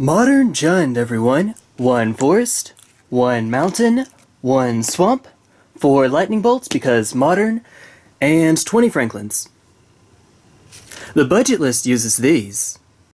Modern Jund, everyone. 1 forest, 1 mountain, 1 swamp, 4 lightning bolts because modern, and 20 Franklins. The budget list uses these.